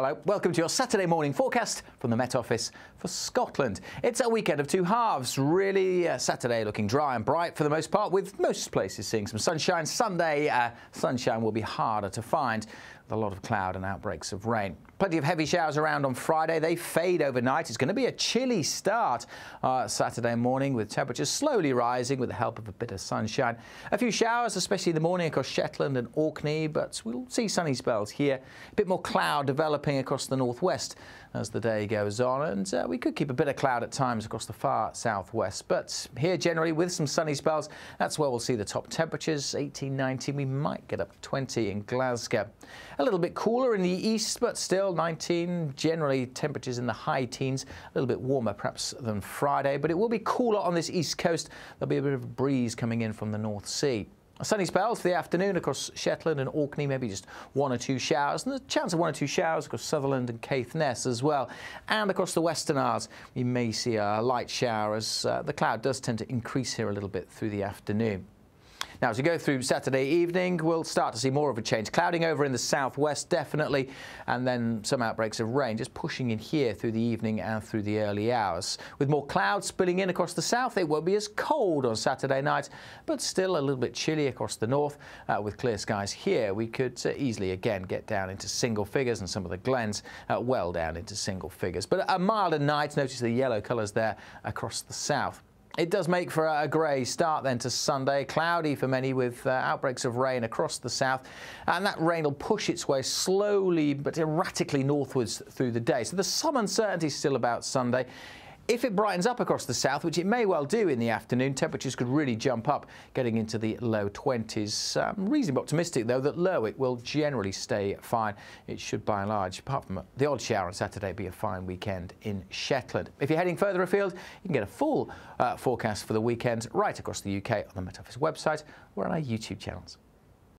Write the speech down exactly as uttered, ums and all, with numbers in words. Hello, welcome to your Saturday morning forecast from the Met Office for Scotland. It's a weekend of two halves, really. Uh, Saturday looking dry and bright for the most part, with most places seeing some sunshine. Sunday, uh, sunshine will be harder to find, with a lot of cloud and outbreaks of rain. Plenty of heavy showers around on Friday. They fade overnight. It's going to be a chilly start uh, Saturday morning, with temperatures slowly rising with the help of a bit of sunshine. A few showers, especially in the morning across Shetland and Orkney, but we'll see sunny spells here. A bit more cloud developing across the northwest as the day goes on, and uh, we could keep a bit of cloud at times across the far southwest, but here generally with some sunny spells. That's where we'll see the top temperatures, eighteen, nineteen, we might get up to twenty in Glasgow. A little bit cooler in the east, but still nineteen, generally temperatures in the high teens, a little bit warmer perhaps than Friday, but it will be cooler on this east coast. There'll be a bit of a breeze coming in from the North Sea. Sunny spells for the afternoon across Shetland and Orkney, maybe just one or two showers, and the chance of one or two showers across Sutherland and Caithness as well. And across the Western Isles, we may see a light shower as uh, the cloud does tend to increase here a little bit through the afternoon. Now, as we go through Saturday evening, we'll start to see more of a change. Clouding over in the southwest, definitely, and then some outbreaks of rain just pushing in here through the evening and through the early hours. With more clouds spilling in across the south, it won't be as cold on Saturday night, but still a little bit chilly across the north. Uh, with clear skies here, we could uh, easily again get down into single figures, and some of the glens uh, well down into single figures. But a milder night, notice the yellow colours there across the south. It does make for a grey start then to Sunday, cloudy for many with uh, outbreaks of rain across the south, and that rain will push its way slowly but erratically northwards through the day. So there's some uncertainty still about Sunday. If it brightens up across the south, which it may well do in the afternoon, temperatures could really jump up, getting into the low twenties. Um, reasonably optimistic, though, that Lerwick will generally stay fine. It should, by and large, apart from the odd shower on Saturday, be a fine weekend in Shetland. If you're heading further afield, you can get a full uh, forecast for the weekend right across the U K on the Met Office website or on our YouTube channels.